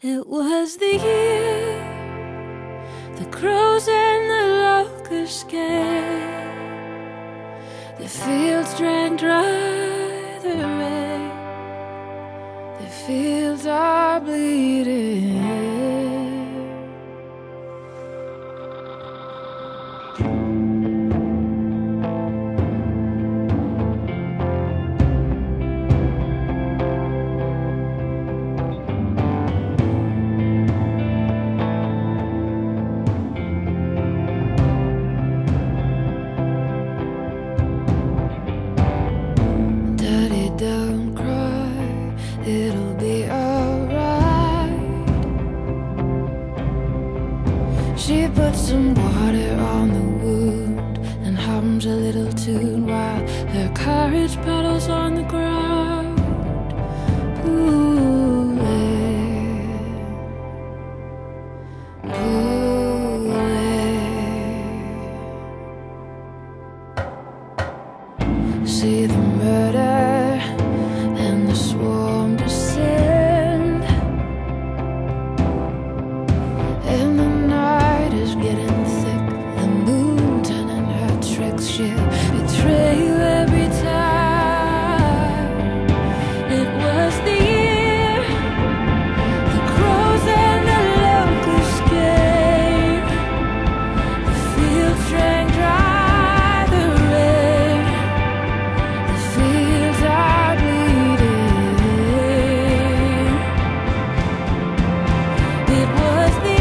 It was the year the crows and the locusts came. The fields drank dry the rain. The fields are bleeding. Don't cry, it'll be alright. She puts some water on the wound and hums a little tune while her courage puddles on the ground. Poulet, poulet. See the murder getting thick, the moon turning her tricks. She'll betray you every time. It was the year the crows and the locusts came. The fields drank dry the rain. The fields are bleeding. It was the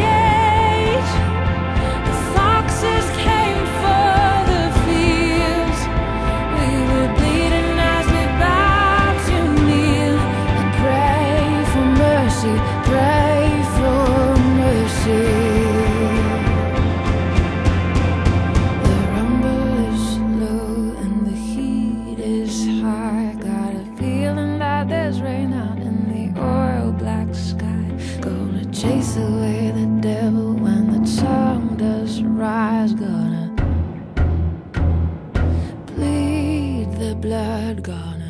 chase away the devil when the sun does rise. Gonna bleed the blood, gonna